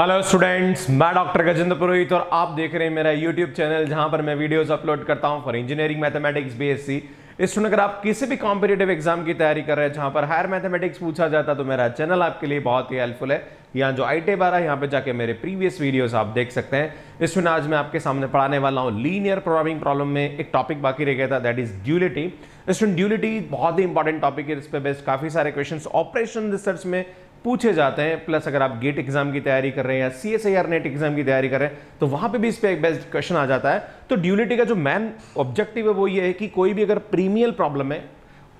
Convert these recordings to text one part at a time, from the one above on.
Hello students, मैं doctor Gajendra Purohit और आप देख रहे हैं मेरा यूट्यूब चैनल जहां पर मैं वीडियोस अपलोड करता हूं for engineering mathematics BSc student. अगर आप किसी भी कॉम्पिटेटिव एग्जाम की तैयारी कर रहे हैं जहां पर हायर मैथमेटिक्स पूछा जाता है तो मेरा चैनल आपके लिए बहुत ही हेल्पफुल है। यहाँ जो आई टेब आ रहा है यहाँ पे जाके मेरे प्रीवियस वीडियोस आप देख सकते हैं। स्टूडेंट, आज मैं आपके सामने पढ़ाने वाला हूँ लीनियर प्रोग्रामिंग प्रॉब्लम में एक टॉपिक बाकी रह गया था, that is duality. Student, duality बहुत ही इंपॉर्टेंट टॉपिक है, इस पर बेस्ड काफी सारे क्वेश्चंस ऑपरेशन रिसर्च में पूछे जाते हैं। प्लस अगर आप गेट एग्जाम की तैयारी कर रहे हैं या सीएसआईआर नेट एग्जाम की तैयारी कर रहे हैं तो वहां पे भी इस पे एक बेस्ट क्वेश्चन आ जाता है। तो ड्यूलिटी का जो मेन ऑब्जेक्टिव है वो ये है कि कोई भी अगर प्रीमियल प्रॉब्लम है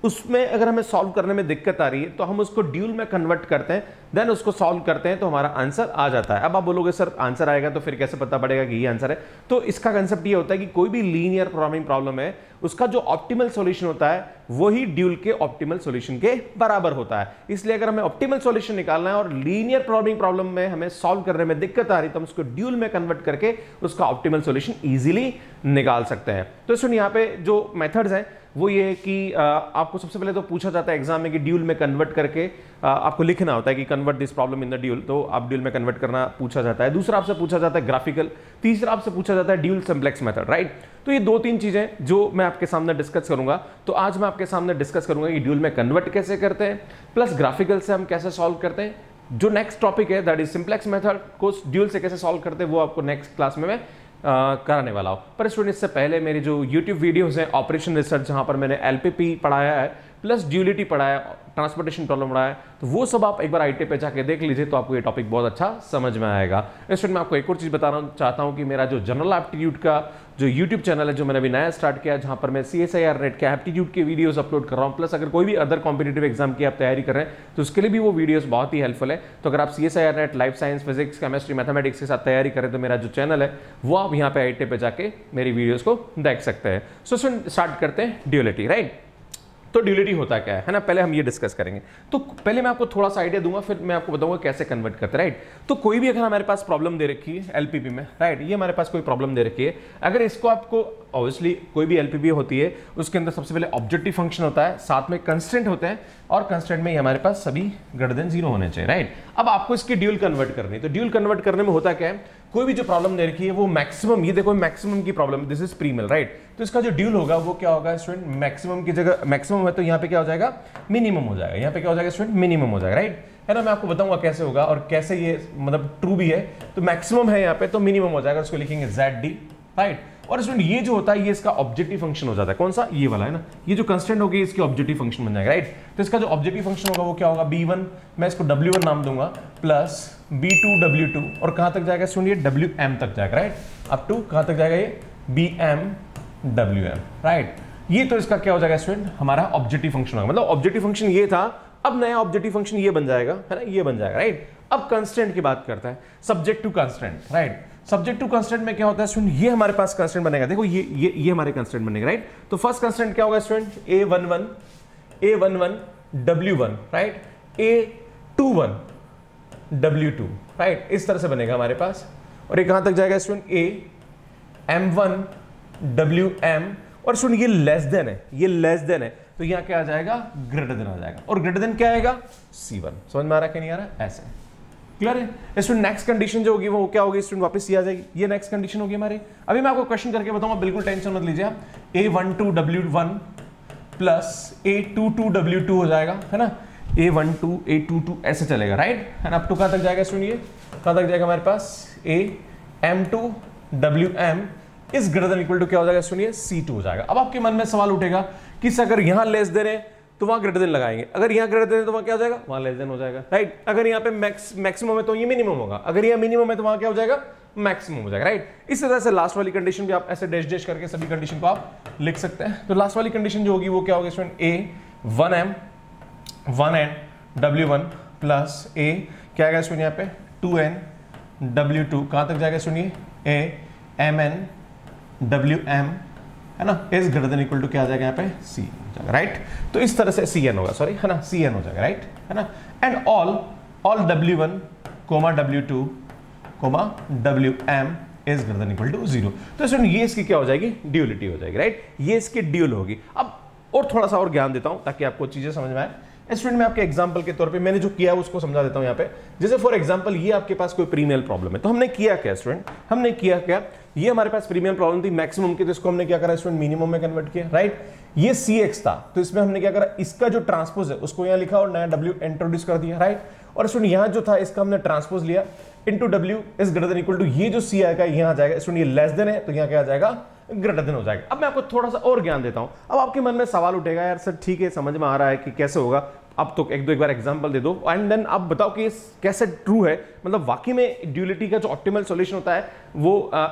उसमें अगर हमें सॉल्व करने में दिक्कत आ रही है तो हम उसको ड्यूल में कन्वर्ट करते हैं, देन उसको सॉल्व करते हैं तो हमारा आंसर आ जाता है। अब आप बोलोगे सर आंसर आएगा तो फिर कैसे पता पड़ेगा कि ये आंसर है? तो इसका कंसेप्ट ये होता है कि कोई भी लीनियर प्रोग्रामिंग प्रॉब्लम है उसका जो ऑप्टिमल सॉल्यूशन होता है वही ड्यूल के ऑप्टिमल सॉल्यूशन के बराबर होता है। इसलिए अगर हमें ऑप्टिमल सॉल्यूशन निकालना है और लीनियर प्रोग्रामिंग प्रॉब्लम में हमें सॉल्व करने में दिक्कत आ रही तो हम उसको ड्यूल में कन्वर्ट करके उसका ऑप्टिमल सॉल्यूशन ईजिली निकाल सकते हैं। तो सुनिए, यहाँ पे जो मेथड्स हैं वो ये है कि आपको सबसे पहले तो पूछा जाता है एग्जाम में कि ड्यूल में कन्वर्ट करके आपको लिखना होता है कि convert this problem in the dual, तो आप ड्यूल में कन्वर्ट करना पूछा जाता है। दूसरा आपसे पूछा जाता है ग्राफिकल, तीसरा आपसे पूछा जाता है ड्यूल सिम्प्लेक्स मेथड, राइट। तो ये दो तीन चीजें जो मैं आपके सामने डिस्कस करूंगा। तो आज मैं आपके सामने डिस्कस करूंगा कि ड्यूल में कन्वर्ट कैसे करते हैं, प्लस ग्राफिकल से हम कैसे सॉल्व करते हैं। जो नेक्स्ट टॉपिक है दैट इज सिम्प्लेक्स मेथड को ड्यूल से कैसे सॉल्व करते हैं वो आपको नेक्स्ट क्लास में मैं कराने वाला हूँ। पर स्टूडेंट, इससे पहले मेरे जो यूट्यूब वीडियोस हैं ऑपरेशन रिसर्च जहाँ पर मैंने एलपीपी पढ़ाया है, प्लस ड्यूलिटी पढ़ाया, ट्रांसपोर्टेशन प्रॉब्लम पढ़ाया, तो वो सब आप एक बार आई टेब पे जाके देख लीजिए तो आपको ये टॉपिक बहुत अच्छा समझ में आएगा। स्टूडेंट, मैं आपको एक और चीज़ बताना चाहता हूँ कि मेरा जो जनरल एप्टीट्यूड का जो यूट्यूब चैनल है जो मैंने अभी नया स्टार्ट किया, जहाँ पर मैं सीएसआईआर नेट के एप्टीट्यूड के वीडियोस अपलोड कर रहा हूँ, प्लस अगर कोई भी अदर कॉम्पिटेटिव एग्जाम की आप तैयारी कर रहे हैं तो उसके लिए भी वो वीडियोस बहुत ही हेल्पफुल है। तो अगर आप CSIR NET, life science, physics, chemistry, mathematics के साथ तैयारी करें तो मेरा जो चैनल है वो आप यहाँ पे आई टेब पे जाके मेरी वीडियोज़ को देख सकते हैं। सो स्टूडेंट, स्टार्ट करते हैं ड्यूलिटी, राइट। तो ड्यूलिटी होता क्या है ना, पहले हम ये डिस्कस करेंगे। तो पहले मैं आपको थोड़ा सा आइडिया दूंगा, फिर मैं आपको बताऊंगा कैसे कन्वर्ट करते हैं, राइट। तो कोई भी अगर हमारे पास प्रॉब्लम दे रखी है एलपीपी में, राइट, ये हमारे पास कोई प्रॉब्लम दे रखी है, अगर इसको आपको ऑब्वियसली कोई भी एलपीपी होती है उसके अंदर सबसे पहले ऑब्जेक्टिव फंक्शन होता है, साथ में कंस्टेंट होते हैं और कंस्टेंट में ये हमारे पास सभी ग्रेटर देन 0 होने चाहिए, राइट। अब आपको इसकी ड्यूल कन्वर्ट करनी है। तो ड्यूल कन्वर्ट करने में होता क्या है, कोई भी जो प्रॉब्लम दे रखी है वो मैक्सिमम, ये देखो मैक्सिमम की problem, this is primal, right. तो इसका जो ड्यूल होगा वो क्या होगा स्टूडेंट, मैक्सिमम की जगह मैक्सिमम है तो यहाँ पे क्या हो जाएगा, मिनिमम हो जाएगा। यहाँ पे क्या हो जाएगा स्टूडेंट, मिनिमम हो जाएगा, राइट, है ना। मैं आपको बताऊंगा कैसे होगा और कैसे ये मतलब ट्रू भी है। तो मैक्सिमम है यहाँ पे तो मिनिमम हो जाएगा, उसको लिखेंगे जेड डी, राइट। और स्टूडेंट ये जो होता है ये इसका ऑब्जेक्टिव फंक्शन हो जाता है, कौन सा, ये वाला, है ना। ये जो कंस्टेंट होगी इसकी ऑब्जेक्टिव फंक्शन बन जाएगा, राइट। तो इसका जो ऑब्जेक्टिव फंक्शन होगा वो क्या होगा, b1, मैं इसको w1 नाम दूंगा, प्लस b2 w2 और कहां तक जाएगा स्टूडेंट, ये wm तक जाएगा, राइट, अप टू कहां तक जाएगा ये bm wm, राइट। ये तो इसका क्या हो जाएगा स्टूडेंट, हमारा ऑब्जेक्टिव फंक्शन होगा। मतलब ऑब्जेक्टिव फंक्शन ये था, अब नया ऑब्जेक्टिव फंक्शन ये बन जाएगा, है ना, ये बन जाएगा, राइट। अब कंस्टेंट की बात करते हैं, subject to constant, right. Subject to constant में क्या होता है स्टूडेंट, ये हमारे पास कंस्टेंट बनेगा, देखो ये हमारे कंस्टेंट बनेगा, राइट। तो फर्स्ट कंस्टेंट क्या होगा student, a11 w1, right, a21 w2, right, इस तरह से बनेगा हमारे पास। और ये कहां तक जाएगा स्टूडेंट, a m1 wm, और स्टूडेंट ये लेस देन है, ये लेस देन है तो यहां क्या आ जाएगा, ग्रेटर देन आ जाएगा। और ग्रेटर देन क्या आएगा, c1। समझ में आ रहा है कि नहीं आ रहा, ऐसे क्लियर है स्टूडेंट। नेक्स्ट कंडीशन जो होगी वो क्या होगी स्टूडेंट, वापस ये आ जाएगी, ये नेक्स्ट कंडीशन होगी हमारी। अभी मैं आपको क्वेश्चन करके बताऊंगा, बिल्कुल टेंशन मत लीजिए आप। a12 w1 plus a22 w2 हो जाएगा, है ना, a12 a22 ऐसे चलेगा, राइट, है ना, अप टू कहां तक जाएगा स्टूडेंट, ये कहां तक जाएगा हमारे पास, a m2 wm is greater than equal to क्या हो जाएगा स्टूडेंट, ये c2 हो जाएगा। अब आपके मन में सवाल उठेगा कि अगर यहां लेस दे रहे हैं तो वहां ग्रेटर देन लगाएंगे, अगर यहाँ ग्रेटर देन तो वहां क्या हो जाएगा, वहां लेस देन हो जाएगा, राइट। अगर यहाँ पे मैक्सिमम है तो ये मिनिमम होगा, अगर यहाँ मिनिमम है तो वहां क्या हो जाएगा, मैक्सिमम हो जाएगा, राइट। इस तरह से लास्ट वाली कंडीशन भी आप ऐसे डैश डैश करके सभी कंडीशन को आप लिख सकते हैं। तो लास्ट वाली कंडीशन जो होगी वो क्या होगी student, a1m w1 plus a क्या आएगा स्टूडेंट, यहाँ पे 2n w2 कहाँ तक जाएगा स्टूडेंट, a mn wm, है ना, is greater than equal to क्या आ जाएगा यहाँ पे, c, राइट। तो इस तरह से cn होगा, सॉरी, है ना, cn हो जाएगा, राइट, है ना। And all w1 comma w2 comma wm is greater than equal to 0। तो स्टूडेंट ये इसकी क्या हो जाएगी, ड्यूलिटी हो जाएगी, राइट, ये इसकी ड्यूल होगी। अब और थोड़ा सा और ज्ञान देता हूं ताकि आपको चीजें समझ में आए। स्टूडेंट मैं आपके एग्जाम्पल के तौर पे मैंने जो किया उसको समझा देता हूं यहाँ पे। जैसे फॉर एग्जाम्पल ये आपके पास कोई प्रीमियल प्रॉब्लम है, तो हमने किया क्या स्टूडेंट, हमने किया क्या, ये हमारे पास प्रीमियल प्रॉब्लम थी मैक्सिमम की, तो इसको हमने क्या करा स्टूडेंट मिनिमम में कन्वर्ट किया, राइट। ये सी एक्स था, तो इसमें हमने क्या करा, इसका जो ट्रांसपोज है उसको यहाँ लिखा और नया डब्ल्यू इंट्रोड्यूस कर दिया, राइट। और स्टूडेंट यहाँ जो था इसका हमने ट्रांसपोज लिया into W is greater than equal to ये जो सी आएगा यहाँ जाएगा, स्टूडेंट ये लेस देन है तो यहाँ क्या आ जाएगा ग्रेटर देन हो जाएगा। अब मैं आपको थोड़ा सा और ज्ञान देता हूं। अब आपके मन में सवाल उठेगा यार सर ठीक है समझ में आ रहा है कि कैसे होगा, अब तो एक दो एक बार एग्जांपल दे दो एंड देन आप बताओ कि कैसे ट्रू है, मतलब वाकई में ड्यूलिटी का जो ऑप्टिमल सॉल्यूशन होता है वो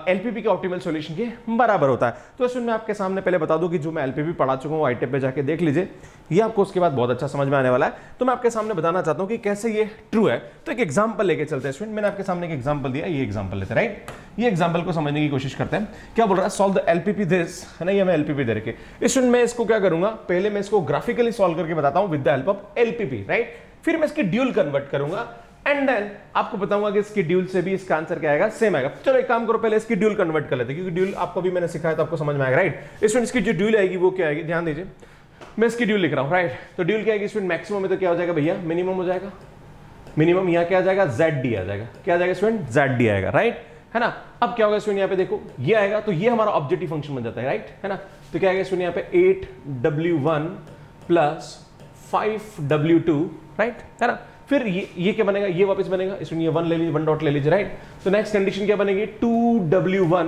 एलपीपी के ऑप्टिमल सॉल्यूशन के बराबर होता है। तो इसमें मैं आपके सामने पहले बता दूं कि जो मैं एलपीपी पढ़ा चुका हूँ आईटेप पे जाके देख लीजिए, ये आपको उसके बाद बहुत अच्छा समझ में आने वाला है। तो मैं आपके सामने बताना चाहता हूँ कि कैसे ये ट्रू है। तो एक एग्जाम्पल लेके चलते हैं स्टूडेंट, मैंने आपके सामने एक एग्जाम्पल दिया, ये एग्जाम्पल लेते हैं, राइट। ये एग्जाम्पल को समझने की कोशिश करते हैं, क्या बोल रहा है, सॉल्व द एलपीपी दिस, है ना, ये मैं एलपीपी दे रखे। स्टूडेंट मैं इसको क्या करूंगा, पहले मैं इसको ग्राफिकली सॉल्व करके बताता हूँ with the help of LPP, right. फिर मैं इसके ड्यूल कन्वर्ट करूंगा एंड देन आपको बताऊंगा कि इसके ड्यूल से भी इसका आंसर क्या आएगा, सेम आएगा। चलो एक काम करो, पहले इसकी ड्यूल कन्वर्ट कर लेते हैं, क्योंकि ड्यूल आपको भी मैंने सिखाया तो आपको समझ में आएगा, राइट। स्टूडेंट इसकी जो ड्यूल आएगी वो क्या आएगी, ध्यान दीजिए मैं इसकी ड्यूल लिख रहा हूँ, राइट। तो ड्यूल क्या आएगी स्टूडेंट, मैक्सिमम में तो क्या हो जाएगा भैया मिनिमम हो जाएगा, मिनिमम यहाँ क्या आ जाएगा जेड डी आ जाएगा, क्या आ जाएगा स्टूडेंट जेड डी आएगा, राइट, है ना। अब क्या होगा स्टूडेंट यहाँ पे देखो ये आएगा, तो ये हमारा ऑब्जेक्टिव फंक्शन बन जाता है, राइट, है ना। तो क्या आएगा स्टूडेंट यहाँ पे 8w1 प्लस 5w2, राइट, है ना। फिर ये क्या बनेगा, ये वापस बनेगा स्टूडेंट, ये 1 ले लीजिए, 1 डॉट ले लीजिए, राइट। तो नेक्स्ट कंडीशन क्या बनेगी, 2w1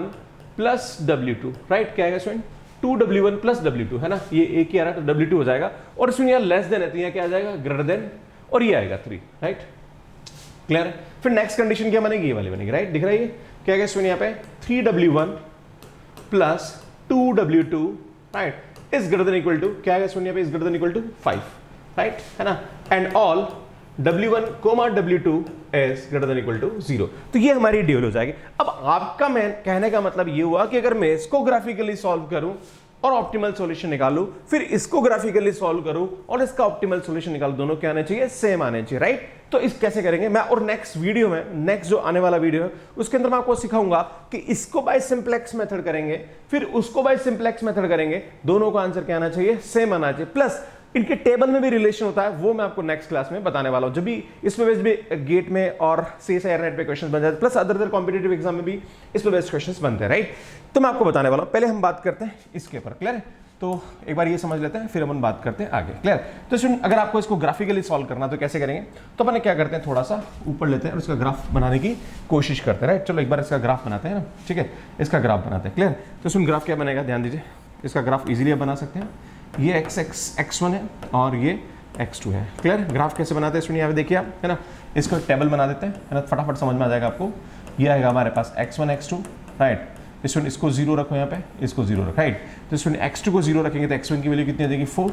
प्लस w2, राइट। क्या आएगा स्टूडेंट 2w1 प्लस w2, है ना, ये एक ही आ रहा है तो w2 हो जाएगा। और स्टूडेंट यहाँ लेस देन है तो यहाँ क्या आ जाएगा ग्रेटर देन, और ये आएगा 3, राइट, क्लियर है। फिर नेक्स्ट कंडीशन क्या बनेगी, ये वाली बनेगी, राइट, दिख रहा है ये क्या आएगा स्टूडेंट यहाँ पे 3w1 plus 2w2, right, is greater than equal to, क्या आएगा स्टूडेंट यहाँ पे is greater than equal to 5, right, है ना। And all w1, w2 is greater than equal to 0. तो ये हमारी ड्यूल हो जाएगी। अब आपका मैं कहने का मतलब ये हुआ कि अगर मैं इसको ग्राफिकली सॉल्व करूं और ऑप्टिमल सॉल्यूशन निकालूं, फिर इसको ग्राफिकली सॉल्व करूं और इसका ऑप्टिमल सॉल्यूशन निकालूं, दोनों क्या आने चाहिए, सेम आने चाहिए, राइट। तो इस कैसे करेंगे मैं, और नेक्स्ट वीडियो में, नेक्स्ट जो आने वाला वीडियो है उसके अंदर मैं आपको सिखाऊंगा कि इसको बाय सिंप्लेक्स मेथड करेंगे, फिर उसको बाय सिंप्लेक्स मेथड करेंगे, दोनों का आंसर क्या आना चाहिए, सेम आना चाहिए, प्लस इनके टेबल में भी रिलेशन होता है, वो मैं आपको नेक्स्ट क्लास में बताने वाला हूं। जब भी इसमें बेस्ड भी गेट में और सीएसआईआर नेट पे क्वेश्चन बन जाते हैं, प्लस अदर कॉम्पिटिटिव एग्जाम में भी इस पे बेस्ट क्वेश्चन बनते हैं, राइट। तो मैं आपको बताने वाला हूं, पहले हम बात करते हैं इसके ऊपर, क्लियर है। तो एक बार ये समझ लेते हैं, फिर हम बात करते हैं आगे, क्लियर। तो स्टूडेंट अगर आपको इसको ग्राफिकली सॉल्व करना तो कैसे करेंगे, तो अपन क्या करते हैं थोड़ा सा ऊपर लेते हैं और इसका ग्राफ बनाने की कोशिश करते हैं, राइट। चलो एक बार इसका ग्राफ बनाते हैं ना, ठीक है, इसका ग्राफ बनाते हैं, क्लियर। तो स्टूडेंट ग्राफ क्या बनेगा, ध्यान दीजिए, इसका ग्राफ इजीली बना सकते हैं, ये x1 है और ये x2 है, क्लियर। ग्राफ कैसे बनाते हैं स्टूडेंट, यहाँ पे देखिए आप, है ना, इसको टेबल बना देते हैं, है ना, फटाफट समझ में आ जाएगा आपको। ये आएगा हमारे पास x1 x2, राइट। स्टूडेंट इसको जीरो रखो, यहाँ पे इसको जीरो रखो, राइट। तो स्टूडेंट x2 को जीरो रखेंगे तो x1 की वैल्यू कितनी आ जाएगी 4,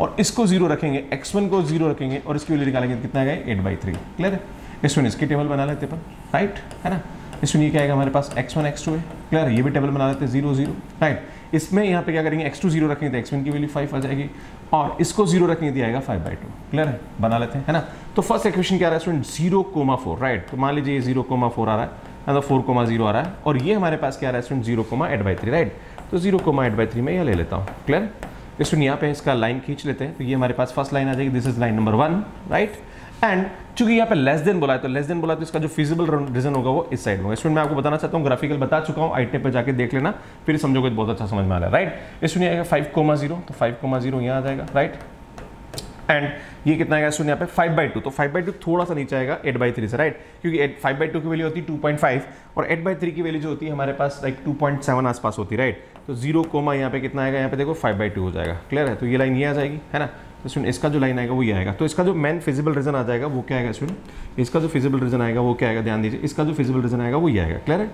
और इसको जीरो रखेंगे, x1 को जीरो रखेंगे और इसकी वैल्यू निकालेंगे तो कितना आएगा 8/3, क्लियर है। स्टूडेंट इसकी टेबल बना लेते हैं अपन, राइट, है ना। स्टूडेंट ये क्या आएगा हमारे पास x1 x2 है, क्लियर, ये भी टेबल बना लेते हैं 0 0, राइट। इसमें यहाँ पे क्या करेंगे, x2 जीरो रखेंगे तो x1 की वैल्यू 5 आ जाएगी और इसको जीरो रखेंगे तो आएगा 5/2, क्लियर है, बना लेते हैं, है ना। तो फर्स्ट इक्वेशन क्या आ रहा है स्टूडेंट 0,4, राइट। तो मान लीजिए 0,4 आ रहा है, मतलब 4,0 आ रहा है, और ये हमारे पास क्या आ रहा है स्टूडेंट 0,8/3, राइट। तो 0,8/3 में यह ले लेता हूँ, क्लियर। स्टूडेंट यहाँ पे इसका लाइन खींच लेते हैं, तो ये हमारे पास फर्स्ट लाइन आ जाएगी, this is line number 1, right. And चूंकि यहाँ पे लेस देन बोला है, तो लेस देन बोला है तो इसका जो फिजिबल रीजन होगा वो इस साइड होगा। स्टूडेंट मैं आपको बताना चाहता हूँ, ग्राफिकल बता चुका हूँ, आईटेप पे जाके देख लेना, फिर समझोगे तो बहुत अच्छा समझ में आ रहा है, राइट। स्टूडेंट आएगा 5,0, तो 5,0 यहाँ आ जाएगा, राइट। एंड ये कितना आएगा स्टूडेंट यहाँ पे 5/2, तो 5/2 थोड़ा सा नीचे आएगा 8/3 से, राइट, क्योंकि 5/2 की वैल्यू होती है 2.5 और 8/3 की वैल्यू जो होती है हमारे पास लाइक 2.7 आसपास होती है, राइट। तो 0, यहाँ पे कितना आएगा, यहाँ पे देखो 5/2 हो जाएगा, क्लियर है। तो ये लाइन ये आ जाएगी, है ना। तो स्टूडेंट इसका जो लाइन आएगा वो ये आएगा, तो इसका जो मेन फिजिबल रीजन आ जाएगा वो क्या आएगा स्टूडेंट, इसका जो फिजिबल रीजन आएगा वो क्या आएगा, ध्यान दीजिए, इसका जो फिजिबल रीजन आएगा वो ये आएगा, क्लियर है।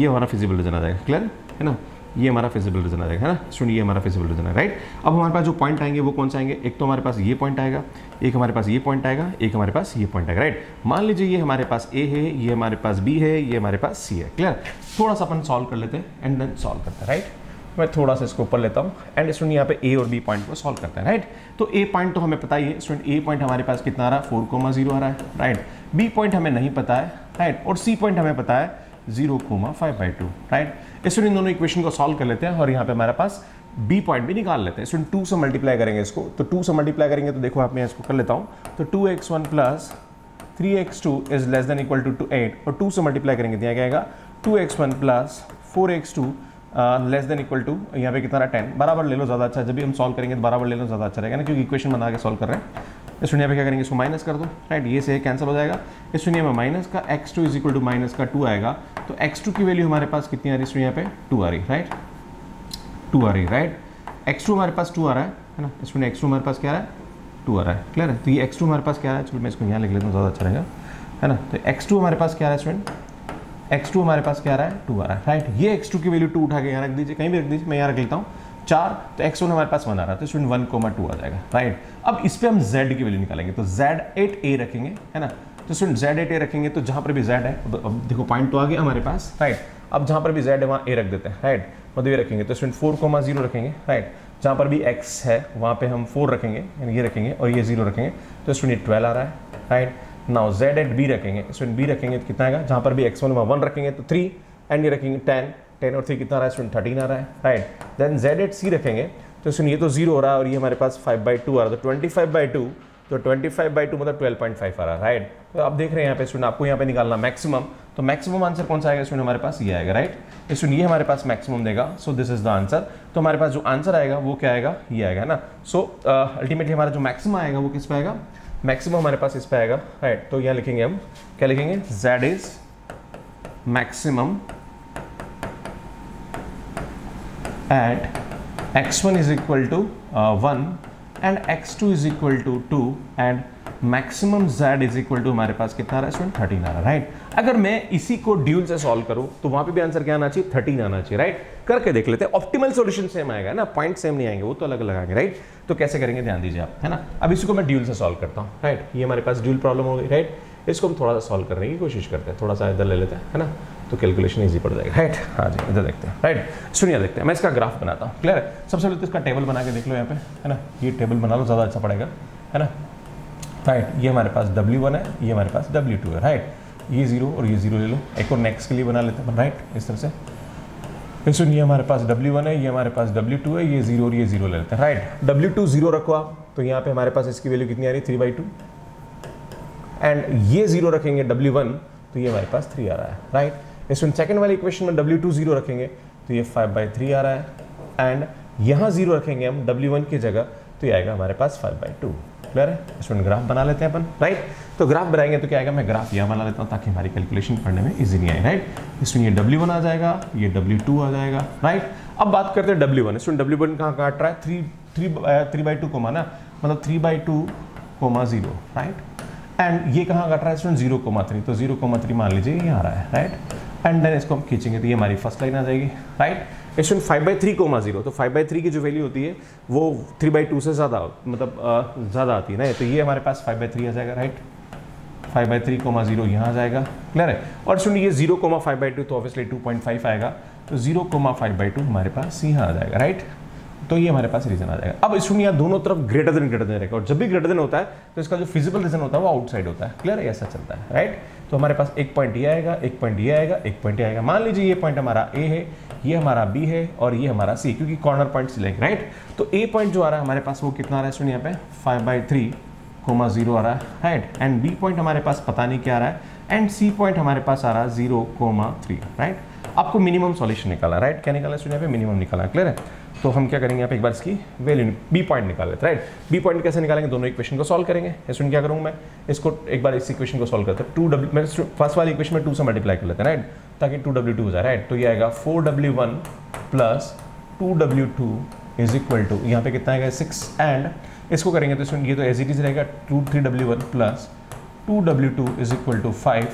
ये हमारा फिजिबल रीजन आ जाएगा, क्लियर है ना, ये हमारा फिजिबल रीजन आ जाएगा, है ना। स्टूडेंट ये हमारा फिजिबल रीजन है, राइट। अब हमारे पास जो पॉइंट आएंगे वो कौन से आएंगे, एक तो हमारे पास ये पॉइंट आएगा, एक हमारे पास ये पॉइंट आएगा, एक हमारे पास ये पॉइंट आएगा, राइट। मान लीजिए ये हमारे पास ए है, ये हमारे पास बी है, ये हमारे पास सी है, क्लियर। थोड़ा सा अपन सॉल्व कर लेते हैं एंड देन सॉल्व करते हैं, राइट। मैं थोड़ा सा इसको ऊपर लेता हूँ एंड स्टूडेंट यहाँ पे ए और बी पॉइंट को सॉल्व करते हैं, राइट। तो ए पॉइंट तो हमें पता ही है स्टूडेंट, ए पॉइंट हमारे पास कितना आ रहा है 4,0 आ रहा है, राइट। बी पॉइंट हमें नहीं पता है, राइट, और सी पॉइंट हमें पता है 0,5/2, राइट। स्टूडेंट इन दोनों इक्वेशन को सॉल्व कर लेते हैं और यहाँ पे हमारे पास बी पॉइंट भी निकाल लेते हैं। स्टूडेंट 2 से मल्टीप्लाई करेंगे इसको, तो 2 से मल्टीप्लाई करेंगे तो देखो आप, मैं इसको कर लेता हूँ, तो 2x1 plus 3x2 is less than equal to 8, और 2 से मल्टीप्लाई करेंगे तो यहाँ क्या आएगा 2x1 plus 4x2 less than equal to यहाँ पे कितना 10। बराबर ले लो ज़्यादा अच्छा, जब भी हम सॉल्व करेंगे तो बराबर ले लो ज़्यादा अच्छा रहेगा ना, क्योंकि इक्वेशन बना के सॉल्व कर रहे हैं। स्टूडेंट यहाँ पे क्या करेंगे, इसको माइनस कर दो, राइट, ये से कैंसिल हो जाएगा। स्टूडेंट यहाँ पे माइनस का x2 is equal to minus का 2 आएगा, तो x2 की वैल्यू हमारे पास कितनी आ रही है, यहाँ पे 2 आ रही, राइट, 2 आ रही, राइट, x2 हमारे पास 2 आ रहा है ना। स्टूडेंट x2 हमारे पास क्या आ रहा है, 2 आ रहा है, क्लियर है। तो ये x2 हमारे पास क्या आ रहा है, चलो मैं इसको यहाँ लिख लेता हूँ ज़्यादा अच्छा रहेगा, है ना। तो x2 हमारे पास क्या आ रहा है, स्टूडेंट x2 हमारे पास क्या आ रहा है, 2 आ रहा है, राइट। ये x2 की वैल्यू 2 उठा के यहाँ रख दीजिए, कहीं भी रख दीजिए, मैं यहाँ रख लेता हूँ 4, तो x1 हमारे पास 1 आ रहा है, तो स्टूडेंट 1,2 आ जाएगा, राइट। अब इस पर हम z की वैल्यू निकालेंगे, तो z8a रखेंगे, है ना। तो स्टूडेंट z8a रखेंगे तो जहाँ पर भी z है, अब देखो पॉइंट तो आ गया हमारे पास, राइट। अब जहाँ पर भी z है वहाँ a रख देते हैं, राइट, मतलब ये रखेंगे। तो स्टूडेंट 4,0 रखेंगे, राइट। जहाँ पर भी x है वहाँ पर हम 4 रखेंगे, ये रखेंगे, और ये 0 रखेंगे, तो स्टूडेंट ये 12 आ रहा है, right. Now Z at B रखेंगे, स्टूडेंट बी रखेंगे तो कितना आएगा, जहाँ पर भी x1 वहाँ 1 रखेंगे तो 3, एंड ये रखेंगे 10, 10 और 3 कितना आ रहा है, स्टूडेंट 13 आ रहा है, right. Then Z at C रखेंगे तो स्टूडेंट ये तो 0 हो रहा है, और ये हमारे पास 5/2 आ रहा है, तो 25/2, तो 25/2 मतलब 12.5 आ रहा है, राइट। तो आप देख रहे हैं यहाँ पे स्टूडेंट आपको यहाँ पे निकालना मैक्सिमम, तो मैक्सिमम आंसर कौन सा आएगा, स्टूडेंट हमारे पास ये आएगा, राइट। स्टूडेंट ये हमारे पास मैक्सिमम देगा, so this is the answer. तो हमारे पास जो आंसर आएगा वो क्या आएगा, ये आएगा, है ना। सो अल्टीमेटली हमारा जो मैक्सिमम आएगा वो किस पे आएगा, मैक्सिमम हमारे पास इस पे आएगा, राइट। तो यहाँ लिखेंगे हम, क्या लिखेंगे, z is maximum at x1 is equal to 1 and x2 is equal to 2 and maximum z is equal to हमारे पास कितना आ रहा है, स्टूडेंट 13 आ रहा है, राइट। अगर मैं इसी को ड्यूल से सॉल्व करूँ तो वहाँ पे भी आंसर क्या आना चाहिए, 13 आना चाहिए, राइट। करके देख लेते हैं, ऑप्टिमल सॉल्यूशन सेम आएगा ना, पॉइंट सेम नहीं आएंगे, वो तो अलग अलग आएंगे, राइट। तो कैसे करेंगे ध्यान दीजिए आप, है ना। अब इसी को मैं ड्यूल से सॉल्व करता हूँ, राइट। ये हमारे पास ड्यूल प्रॉब्लम हो गई, राइट। इसको हम थोड़ा सा सॉल्व करने की कोशिश करते हैं, थोड़ा सा इधर ले लेते हैं, है ना, तो कैलकुलेशन ईजी पड़ जाएगा, राइट। हाँ जी, इधर देखते हैं, राइट। सुनिए देखते हैं, मैं इसका ग्राफ बनाता हूँ, क्लियर है। सबसे पहले तो इसका टेबल बना के देख लो यहाँ पे, है ना, ये टेबल बना लो, ज़्यादा अच्छा पड़ेगा, है ना, राइट। ये हमारे पास W1 है, ये हमारे पास W2 है, राइट। ये 0 और ये 0 ले लो, एक और नेक्स्ट के लिए बना लेते हैं, राइट, इस तरह से। फिर ये हमारे पास W1 है, ये हमारे पास W2 है, ये 0 और ये 0 ले लेते हैं, राइट। W2 0 रखो आप, तो यहाँ पे हमारे पास इसकी वैल्यू कितनी आ रही है, 3/2, एंड ये 0 रखेंगे W1, तो ये हमारे पास 3 आ रहा है, राइट। इसमें सेकेंड वाली इक्वेशन में W2 0 रखेंगे तो ये 5/3 आ रहा है, एंड यहाँ 0 रखेंगे हम W1 की जगह, तो ये आएगा हमारे पास 5/2, क्लियर है। इसमें ग्राफ बना लेते हैं अपन, राइट। तो ग्राफ बनाएंगे तो क्या आएगा, मैं ग्राफ यहाँ बना लेता हूँ ताकि हमारी कैलकुलेशन पढ़ने में ईजी नहीं आए, राइट। इसमें ये W1 आ जाएगा, ये W2 आ जाएगा, राइट। अब बात करते हैं W1, इसमें W1 कहाँ काट रहा है, 3/2 कोमा ना, मतलब 3/2,0, राइट। एंड ये कहाँ काट रहा है, स्टूडेंट 0,3, तो 0,3 मान लीजिए ये आ रहा है, राइट। एंड देन इसको हम खींचेंगे तो ये हमारी फर्स्ट लाइन आ जाएगी, राइट। स्टूडेंट 5/3,0, तो 5/3 की जो वैल्यू होती है वो 3/2 से ज़्यादा, मतलब ज़्यादा आती है ना, तो ये हमारे पास 5/3 आ जाएगा, राइट। 5/3,0 यहाँ आ जाएगा, क्लियर है। और स्टूडेंट ये 0,5/2 तो ऑब्वियसली 2.5 आएगा, तो 0,5/2 हमारे पास यहाँ आ जाएगा, राइट। तो ये हमारे पास रीजन आ जाएगा। अब स्टूडेंट यहाँ दोनों तरफ ग्रेटर देन रहेगा, और जब भी ग्रेटर देन होता है तो इसका जो फिजिबल रीजन होता है वो आउटसाइड होता है, क्लियर है, ऐसा चलता है, राइट। तो हमारे पास एक पॉइंट ये आएगा, एक पॉइंट ये आएगा, एक पॉइंट ये आएगा। मान लीजिए ये पॉइंट हमारा ए है, ये हमारा बी है, और ये हमारा सी, क्योंकि कॉर्नर पॉइंट्स लेंगे, राइट। तो ए पॉइंट जो आ रहा है हमारे पास वो कितना आ रहा है, स्टूडेंट यहाँ पे 5/3,0 आ रहा है, राइट। एंड बी पॉइंट हमारे पास पता नहीं क्या आ रहा है, एंड सी पॉइंट हमारे पास आ रहा है 0,3, राइट। आपको मिनिमम सॉल्यूशन निकाला, राइट, क्या निकाला, स्टूडेंट यहाँ पे मिनिमम निकाला, क्लियर है। तो हम क्या करेंगे यहाँ पे एक बार इसकी वैल्यू बी पॉइंट निकाल लेते हैं, राइट। बी पॉइंट कैसे निकालेंगे, दोनों इक्वेशन को सॉल्व करेंगे। स्टूडेंट क्या करूँगा मैं, इसको एक बार इस इक्वेशन को सॉल्व करते हैं, 2W, मैं फर्स्ट वाली इक्वेशन में 2 से मल्टीप्लाई कर लेते हैं, राइट, ताकि 2W2 हो जाए, राइट। तो ये आएगा 4W1 plus 2W2 is equal to, यहाँ पे कितना आएगा 6, एंड इसको करेंगे तो स्टूडेंट ये तो एज इट इज रहेगा 3W1 plus 2W2 is equal to 5,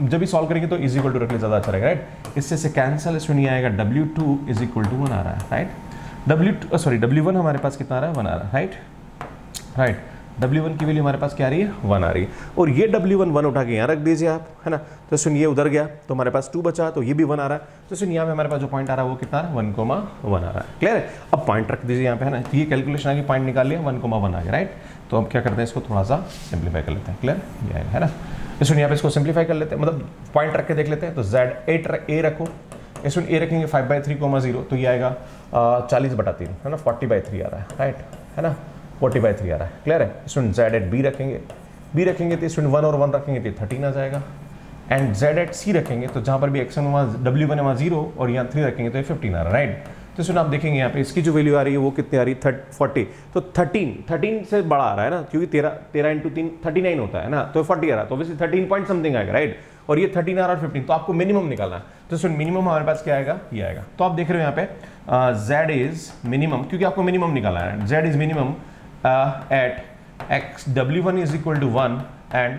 जब भी सॉल्व करेंगे तो इज इक्वल टू रख ले, ज़्यादा अच्छा रहेगा, राइट। इससे कैंसिल, स्टूडेंट ये आएगा W2 इज इक्वल टू 1 आ रहा है, राइट। W1 हमारे पास कितना आ रहा है, 1 आ रहा है, राइट, राइट। W1 की वैल्यू हमारे पास क्या आ रही है, 1 आ रही है, और ये W1 उठा के यहाँ रख दीजिए आप, है ना। तो सुनिए ये उधर गया तो हमारे पास 2 बचा, तो ये भी 1 आ रहा है, तो सुनिए यहाँ पे हमारे पास जो पॉइंट आ रहा है वो कितना आ रहा है, 1,1 आ रहा है, क्लियर है। अब पॉइंट रख दीजिए यहाँ पे, है ना, ये कैलकुलेशन आगे पॉइंट निकाल लिया, 1,1 आ गया, राइट। तो अब क्या करते हैं, इसको थोड़ा सा सिंप्लीफाई कर लेते हैं, क्लियर ये आएगा, है ना। तो सुनिए यहाँ पे इसको सिंप्लीफाई कर लेते हैं, मतलब पॉइंट रख के देख लेते हैं। तो Z8 A रखो, इसमें A रखेंगे 5/3,0, तो ये आएगा 40/3 है ना, 40/3 आ रहा है, राइट है ना, 40/3 आ रहा है, क्लियर है। स्टूडेंट जेड एट बी रखेंगे तो स्टूडेंट 1 और 1 रखेंगे तो 13 आ जाएगा, एंड जेड एट सी रखेंगे तो जहाँ पर भी एक्स वहाँ W1 वहाँ 0 और यहाँ 3 रखेंगे तो ये 15 आ रहा है, राइट। तो सुन आप देखेंगे यहाँ पे इसकी जो वैल्यू आ रही है वो कितनी आ रही है, 40। तो 13 से बड़ा आ रहा है ना, क्योंकि 13 × 3 39 होता है ना, तो 40 आ रहा है, तो वैसे 13 पॉइंट समथिंग आएगा, राइट। और ये 13 आ रहा है 15, तो आपको मिनिमम निकालना है। तो सुन मिनिमम हमारे पास क्या आएगा, ये आएगा। तो आप देख रहे हो यहाँ पे जेड इज मिनिमम, क्योंकि आपको मिनिमम निकालना है। Z is minimum at X W1 is equal to 1 and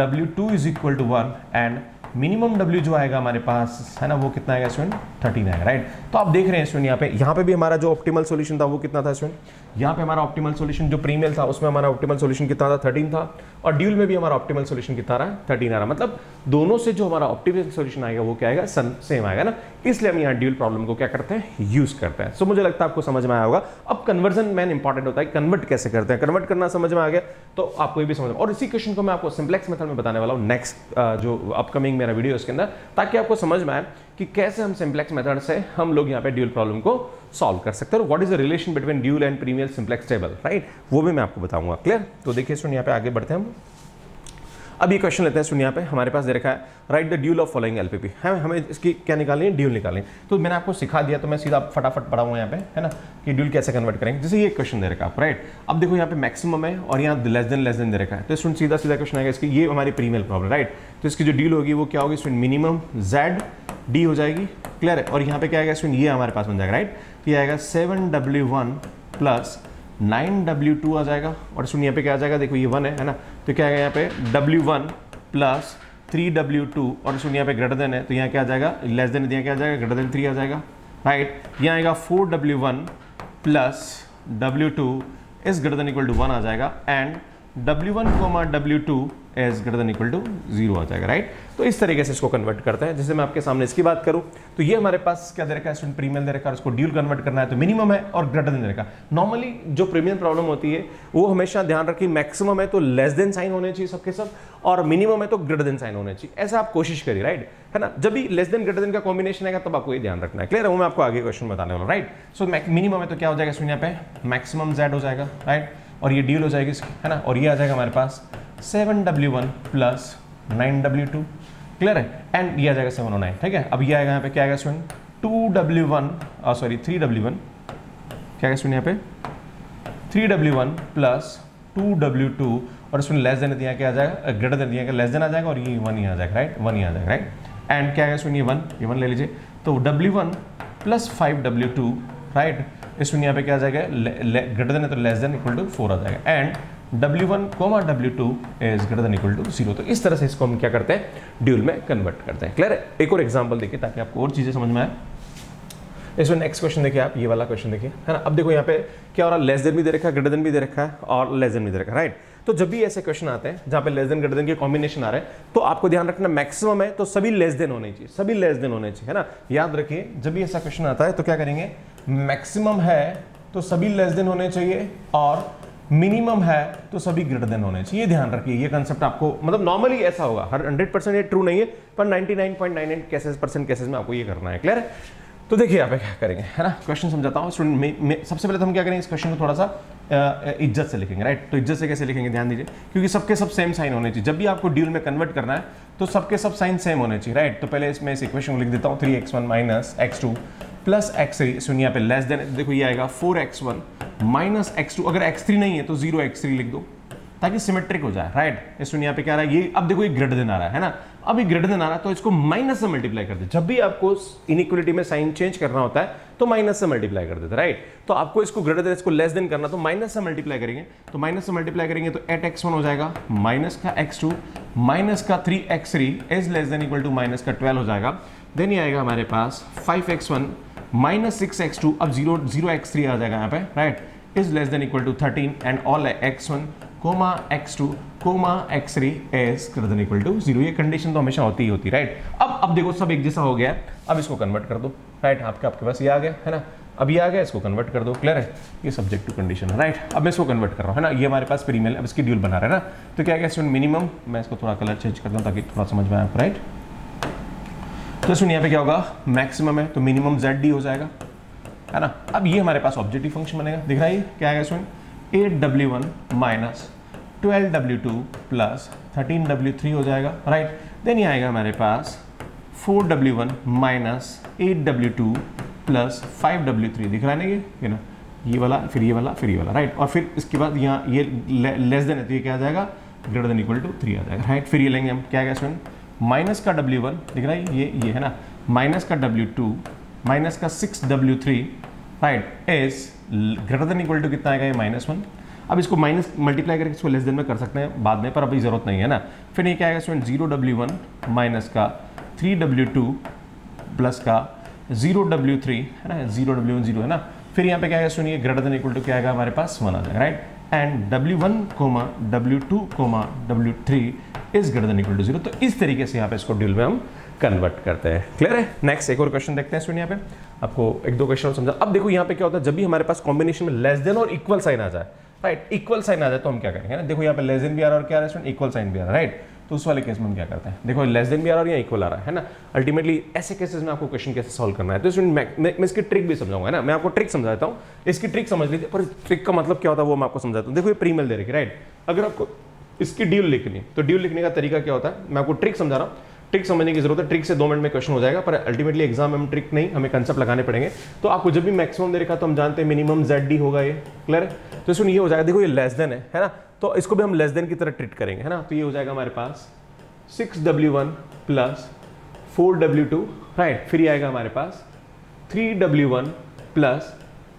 W2 is equal to 1 and minimum W जो आएगा हमारे पास है ना वो कितना आएगा स्टूडेंट, 13 आएगा, राइट। तो आप देख रहे हैं स्टूडेंट यहाँ पे भी हमारा जो ऑप्टिमल सॉल्यूशन था वो कितना था स्टूडेंट, यहाँ पे हमारा ऑप्टिमल सॉल्यूशन जो प्रीमियल था उसमें हमारा ऑप्टिमल सॉल्यूशन कितना था, 13 था, और ड्यूल में भी हमारा ऑप्टिमल सॉल्यूशन कितना आ रहा है, 13 आ रहा है। मतलब दोनों से जो हमारा ऑप्टिमल सॉल्यूशन आएगा वो क्या आएगा, सेम आएगा ना, इसलिए हम यहाँ ड्यूल प्रॉब्लम को क्या करते हैं, यूज करते हैं। सो मुझे लगता है आपको समझ में आया होगा। अब कन्वर्जन मैन इंपॉर्टेंट होता है, कन्वर्ट कैसे करते हैं, कन्वर्ट करना समझ में आ गया तो आपको ये भी समझ। और इसी क्वेश्चन को मैं आपको सिम्प्लेक्स मेथड में बताने वाला हूँ नेक्स्ट जो अपकमिंग मेरा वीडियो इसके अंदर, ताकि आपको समझ में आए कि कैसे हम सिम्प्लेक्स मेथड से हम लोग यहाँ पे ड्यूल प्रॉब्लम को सॉल्व कर सकते हैं, और what is the relation between dual and primal simplex table, right, वो भी मैं आपको बताऊंगा, क्लियर। तो देखिए सुन यहाँ पे आगे बढ़ते हैं हम। अब ये क्वेश्चन लेते हैं सुन, यहाँ पे हमारे पास दे रखा है right the dual of following LPP, है हमें इसकी क्या निकालनी है, ड्यूल निकालनी। तो मैंने आपको सिखा दिया, तो मैं सीधा फटाफट पढ़ाऊंगा यहाँ पे, है ना, कि ड्यूल कैसे कन्वर्ट करेंगे। जैसे ये क्वेश्चन दे रखा है, राइट। अब देखो यहाँ पे मैक्सिमम है और यहाँ लेस देन दे रखा है, तो सुन सीधा क्वेश्चन आएगा इसकी, ये हमारी प्रीमियल प्रॉब्लम, राइट। तो इसकी जो ड्यूल होगी वो क्या होगी स्टूडेंट, मिनिमम जेड डी हो जाएगी, क्लियर है। और यहाँ पे क्या आएगा स्टूडेंट, ये हमारे पास बन जाएगा, राइट। तो ये आएगा 7W1 + 9W2 आ जाएगा, और सुनिए यहाँ पे क्या आ जाएगा, देखो ये 1 है ना, तो क्या आएगा यहाँ पे W1 + 3W2, और सुनिए यहाँ पे ग्रेटर देन है, तो यहाँ क्या आ जाएगा, लेस देन दिया, क्या आ जाएगा, ग्रेटर देन 3 आ जाएगा, राइट। यहाँ आएगा 4W1 + W2 is greater than equal to 1 आ जाएगा, and W1, W2 as greater than equal to 0 आ जाएगा, राइट। तो इस तरीके से इसको कन्वर्ट करते हैं। जैसे मैं आपके सामने इसकी बात करूं तो ये हमारे पास क्या दे रखा है स्टूडेंट, प्रीमियल दे रखा है, उसको ड्यूल कन्वर्ट करना है तो मिनिमम है और ग्रेटर देन दे रखा। नॉर्मली जो प्रीमियल प्रॉब्लम होती है वो हमेशा ध्यान रखिए, मैक्सिमम है तो लेस देन साइन होने चाहिए सबके सब, और मिनिमम है तो ग्रेटर देन साइन होने चाहिए, ऐसा आप कोशिश करिए, राइट, है ना। जब भी लेस देन ग्रेटर देन का कॉम्बिनेशन आएगा तब आपको ये ध्यान रखना है, क्लियर है। वो मैं आपको आगे क्वेश्चन बताने वाला हूँ, राइट। सो मिनिमम है तो क्या हो जाएगा स्टूडेंट, यहाँ पे मैक्सिमम जेड हो जाएगा, राइट, और ये ड्यूल हो जाएगी इसकी, है ना, और ये आ जाएगा हमारे पास 7W1 + 9W2, क्लियर है, एंड ये आ जाएगा 7 और 9, ठीक है। अब ये आएगा यहाँ पे क्या आएगा स्टूडेंट, 3W1, क्या आएगा स्टूडेंट यहाँ पे 3W1 + 2W2, और स्टूडेंट लेस देन दिया, क्या आ जाएगा, ग्रेटर देन दिया, लेस देन आ जाएगा, और ये 1 ही आ जाएगा, राइट, 1 ही आ जाएगा, राइट। एंड क्या आएगा स्टूडेंट, ये वन ले लीजिए, तो W1 + 5W2, राइट, इसमें यहाँ पे क्या आ जाएगा, ग्रेटर देन है तो लेस देन इक्वल टू 4 आ जाएगा, and W1, W2 is greater than equal to 0। तो इस तरह से इसको हम क्या करते हैं, ड्यूल में कन्वर्ट करते हैं, क्लियर है। एक और एग्जांपल देखिए ताकि आपको और चीजें समझ में आए। इसमें नेक्स्ट क्वेश्चन देखिए, आप ये वाला क्वेश्चन देखिए, है ना। अब देखो यहाँ पे क्या हो रहा है, लेस देन भी दे रखा है, ग्रेटर देन भी दे रखा है, और लेस देन भी दे रखा है, राइट। तो जब भी ऐसे क्वेश्चन आते हैं जहाँ पे लेस देन ग्रेटर देन के कॉम्बिनेशन आ रहे हैं तो आपको ध्यान रखना मैक्सिमम है तो सभी लेस देन होने चाहिए, सभी लेस देन होने चाहिए, है ना। याद रखिए जब भी ऐसा क्वेश्चन आता है तो क्या करेंगे, मैक्सिमम है तो सभी लेस देन होने चाहिए और मिनिमम है तो सभी ग्रेटर देन होने चाहिए, ध्यान रखिए। ये कंसेप्ट आपको मतलब नॉर्मली ऐसा होगा, हर 100% ये ट्रू नहीं है पर 99.98 केसेस में आपको ये करना है, क्लियर है। तो देखिए आप क्या करेंगे, है ना, क्वेश्चन समझाता हूँ स्टूडेंट। सबसे पहले तो हम क्या करेंगे, इस क्वेश्चन को थोड़ा सा इज्जत से लिखेंगे, राइट। तो इज्जत से कैसे लिखेंगे, ध्यान दीजिए, क्योंकि सबके सब सेम साइन होने चाहिए। जब भी आपको ड्यूल में कन्वर्ट करना है तो सबके सब साइन सेम होने चाहिए, राइट। तो पहले इसमें इस इक्वेशन को लिख देता हूँ, 3x1 - x2 + x3, सुनिए यहाँ पे लेस देन, देखो ये आएगा 4x1 - x2, अगर x3 नहीं है तो 0x3 लिख दो ताकि सिमेट्रिक हो जाए, राइट। सुनिए यहाँ पे क्या आ रहा है, ये अब देखो ये ग्रेटर देन आ रहा है ना, अब ये ग्रेटर देन आ रहा है तो इसको माइनस से मल्टीप्लाई कर दे। जब भी आपको इनइक्वालिटी में साइन चेंज करना होता है तो माइनस से मल्टीप्लाई कर देते, राइट। तो आपको इसको ग्रेटर देन, इसको लेस देन करना तो माइनस से मल्टीप्लाई करेंगे, तो माइनस से मल्टीप्लाई करेंगे तो 8x1 हो जाएगा, माइनस का x2 - 3x3 is less than equal to minus का 12 हो जाएगा। देन ये आएगा हमारे पास 5x1 - 6x2, अब 0x3 आ जाएगा यहाँ पे, right, is less than equal to 13, and all x1, x2, x3 is greater than equal to 0। ये कंडीशन तो हमेशा होती ही होती, राइट। अब देखो सब एक जैसा हो गया, अब इसको कन्वर्ट कर दो, राइट। आपके पास ये आ गया, है ना, अब ये आ गया, इसको कन्वर्ट कर दो, क्लियर है। ये सब्जेक्ट टू कंडीशन है, राइट। अब मैं इसको कन्वर्ट कर रहा हूँ, है ना, ये हमारे पास प्रीमियल, अब इसकी ड्यूल बना रहे हैं ना। तो क्या है स्टूडेंट, मिनिमम, मैं इसको थोड़ा कलर चेंज कर दूँ ताकि थोड़ा समझ में आए, राइट। तो सुनिए यहाँ पे क्या होगा, मैक्सिमम है तो मिनिमम जेड डी हो जाएगा, है ना। अब ये हमारे पास ऑब्जेक्टिव फंक्शन बनेगा, दिख रहा है क्या आएगा इसमें 8w1 minus 12w2 plus 13w3 हो जाएगा, राइट। देन ये आएगा हमारे पास 4w1 minus 8w2 plus 5w3, दिख रहा है ना ये ना, ये वाला फिर ये वाला फिर ये वाला, राइट। और फिर इसके बाद यहाँ ये लेस देन है तो ये क्या आ जाएगा ग्रेटर देन इक्वल टू 3 आ जाएगा, राइट। फिर ये लेंगे हम क्या आएगा इसमें माइनस का w1, दिख रहा है ये है ना, माइनस का w2 माइनस का 6w3, right, S greater than equal to कितना आएगा ये -1। अब इसको माइनस मल्टीप्लाई करके इसको लेस देन में कर सकते हैं बाद में, पर अभी जरूरत नहीं है ना। फिर ये क्या आएगा इसमें 0w1 माइनस का 3w2 प्लस का 0w3 है ना, 0w1 0 है ना। फिर यहाँ पे क्या आएगा सुनिए ग्रेटर देन इक्वल टू क्या आएगा हमारे पास 1 आ जाएगा, right. And w1, w2, w3 is greater than equal to 0। तो इस तरीके से यहाँ पे इसको ड्यूल में हम कन्वर्ट करते हैं, क्लियर है। नेक्स्ट एक और क्वेश्चन देखते हैं सुनिए, यहाँ पे आपको एक दो क्वेश्चन समझा। अब देखो यहाँ पे क्या होता है, जब भी हमारे पास कॉम्बिनेशन में लेस देन और इक्वल साइन आ जाए, राइट, इक्वल साइन आ जाए तो हम क्या करेंगे ना, देखो यहाँ पे लेस देन भी आ रहा है और क्या आ रहा है इक्वल साइन भी आ रहा है, राइट। तो उस वाले केस में हम क्या करते हैं, देखो लेस देन भी आ रहा है या इक्वल आ रहा है ना। अल्टीमेटली ऐसे केसेस में आपको क्वेश्चन कैसे सॉल्व करना है, तो इसमें मैं इसकी ट्रिक भी समझाऊंगा ना, मैं आपको ट्रिक समझाता हूँ, इसकी ट्रिक समझ लीजिए। पर ट्रिक का मतलब क्या होता है वो मैं आपको समझाता हूँ। देखो ये प्रीमेल दे रखी, राइट, अगर आपको इसकी ड्यूल लिखनी तो ड्यूल लिखने का तरीका क्या होता है, मैं आपको ट्रिक समझा रहा हूँ, ट्रिक समझने की जरूरत है। ट्रिक से 2 मिनट में क्वेश्चन हो जाएगा, पर अल्टीमेटली एग्जाम में हम ट्रिक नहीं, हमें कंसेप्ट लगाने पड़ेंगे। तो आपको जब भी मैक्सिमम दे रखा तो हम जानते हैं मिनिमम जेड डी होगा, ये क्लियर है। तो इसमें ये हो जाएगा, देखो ये लेस देन है ना, तो इसको भी हम लेस देन की तरह ट्रीट करेंगे, है ना। तो ये हो जाएगा हमारे पास 6w1 प्लस 4w2, राइट। फिर ये आएगा हमारे पास 3w1 प्लस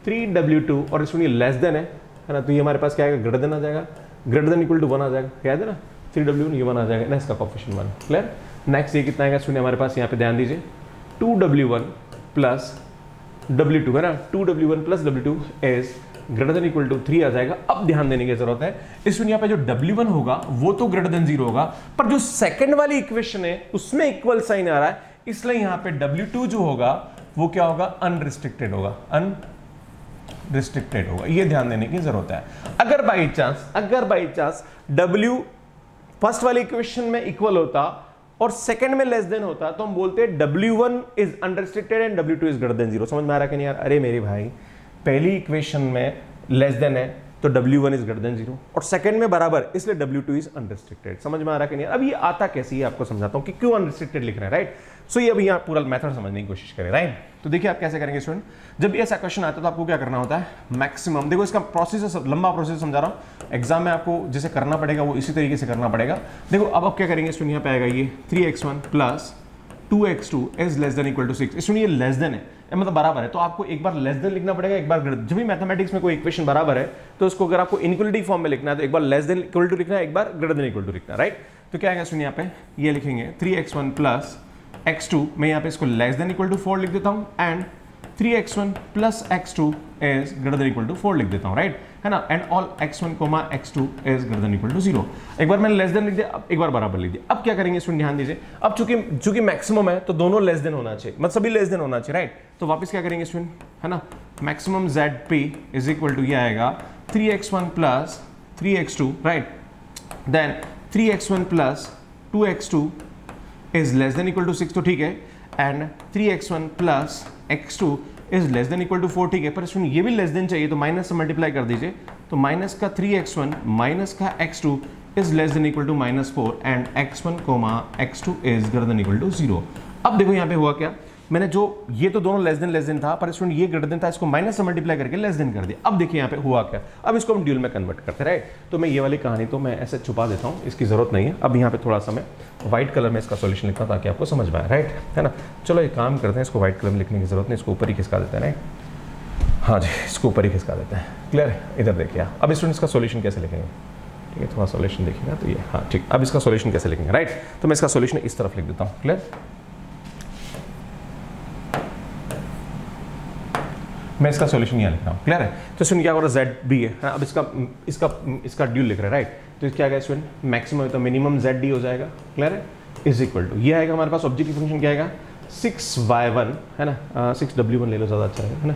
3w2 और इसमें ये लेस देन है ना, तो ये हमारे पास क्या आएगा ग्रेटर देन आ जाएगा, ग्रेटर देन इक्वल टू 1 आ जाएगा, क्या है ना, 3w1 ये 1 आ जाएगा ना, इसका कोएफिशिएंट 1, क्लियर। नेक्स्ट ये कितना आएगा सुनिए हमारे पास, यहाँ पे ध्यान दीजिए 2w1 प्लस w2 है ना, 2w1 plus w2 is greater than equal to 3 आ जाएगा। अब ध्यान देने की जरूरत है, इसमें यहाँ पे जो w1 होगा वो तो ग्रेटर देन 0 होगा, पर जो सेकंड वाली इक्वेशन है उसमें इक्वल साइन आ रहा है, इसलिए यहाँ पे w2 जो होगा वो क्या होगा अनरिस्ट्रिक्टेड होगा, अनरिस्ट्रिक्टेड होगा, ये ध्यान देने की जरूरत है। अगर बाई चांस w फर्स्ट वाली इक्वेशन में इक्वल होता और सेकंड में लेस देन होता तो हम बोलते हैं w1 is unrestricted and w2 is greater than 0। समझ में आ रहा है कि नहीं यार, अरे मेरे भाई पहली इक्वेशन में लेस देन है तो w1 इज ग्रेटर देन 0 और सेकंड में बराबर, इसलिए w2 इज अनरिस्ट्रिक्टेड। समझ में आ रहा है कि नहीं यार। अब ये आता कैसे ये आपको समझाता हूँ कि क्यों अनरिस्ट्रिक्टेड लिख रहे हैं, राइट। सो ये अभी यहाँ पूरा मेथड समझने की कोशिश करें, राइट। तो देखिए आप कैसे करेंगे स्टूडेंट, जब भी ऐसा क्वेश्चन आता है तो आपको क्या करना होता है मैक्सिमम, देखो इसका प्रोसेस लंबा प्रोसेस समझा रहा हूँ, एग्जाम में आपको जैसे करना पड़ेगा वो इसी तरीके से करना पड़ेगा। देखो अब आप क्या करेंगे स्टूडेंट, यहाँ पे आएगा ये 3x1 plus 2x2 is less than equal to 6, इसमें ये लेस देन है मतलब बराबर है, तो आपको एक बार लेस देन लिखना पड़ेगा, एक बार ग्रेटर। जब भी मैथमेटिक्स में कोई इक्वेशन बराबर है तो उसको अगर आपको इनइक्वालिटी फॉर्म में लिखना है तो एक बार लेस देन इक्वल टू लिखना है, एक बार ग्रेटर देन इक्वल टू लिखना, राइट। तो क्या आएगा सुनिए, यहाँ पे ये लिखेंगे 3x1 प्लस x2, मैं यहाँ पे इसको लेस देन इक्वल टू 4 लिख देता हूँ and 3x1 plus x2 is greater than equal to 4 लिख देता हूँ, राइट, है ना। And all x1 x2 is greater than equal to 0। एक बार मैंने लेस देन लिख दिया, अब एक बार बराबर लिख दिया। अब क्या करेंगे सुन ध्यान दीजिए, अब चूंकि मैक्सिमम है तो दोनों लेस देन होना चाहिए, मतलब सभी लेस देन होना चाहिए, राइट। तो वापस क्या करेंगे सुन, है ना, maximum Z P is equal to ये आएगा 3x1 plus 3x2, right, then 3x1 plus 2x2 is less than equal to 6, तो ठीक है, and 3x1 plus x2 is less than equal to 4, ठीक है, पर इसमें ये भी लेस देन चाहिए तो माइनस से मल्टीप्लाई कर दीजिए, तो माइनस का 3x1 माइनस का x2 is less than equal to -4 and x1 x2 is greater than equal to 0। अब देखो यहाँ पे हुआ क्या, मैंने जो ये तो दोनों लेस देन था, पर इसमें ये ग्रेटर देन था, इसको माइनस से मल्टीप्लाई करके लेस देन कर दिया। अब देखिए यहाँ पे हुआ क्या, अब इसको हम ड्यूल में कन्वर्ट करते हैं, राइट। तो मैं ये वाली कहानी तो मैं ऐसे छुपा देता हूँ, इसकी जरूरत नहीं है। अब यहाँ पे थोड़ा सा मैं व्हाइट कलर में इसका सोल्यूशन लिखता हूँ ताकि आपको समझ में आए, राइट, है ना। चलो एक काम करते हैं, इसको व्हाइट कलर में लिखने की जरूरत नहीं, इसको ऊपर ही खिसका देते हैं, राइट, हाँ जी, इसको ऊपर ही खिसका देते हैं, क्लियर है। इधर देखिए अब स्टूडेंट इसका सोल्यूशन कैसे लिखेंगे, ठीक है, थोड़ा सोल्यूशन देखिएगा तो ये, हाँ ठीक। अब इसका सोल्यूशन कैसे लिखेंगे, राइट, तो मैं इसका सोल्यूशन इस तरफ लिख देता हूँ, क्लियर। मैं इसका सॉल्यूशन यहाँ लिख रहा हूँ, क्लियर है। तो सुन क्या हो रहा है, जेड बी है ना, अब इसका ड्यूल लिख रहा है, राइट। तो क्या आएगा सुन, मैक्सिमम तो मिनिमम जेड डी हो जाएगा, क्लियर है, इज इक्वल टू ये आएगा हमारे पास ऑब्जेक्टिव फंक्शन क्या आएगा 6y1 है ना, 6w1 ले लो ज़्यादा अच्छा रहेगा, है ना,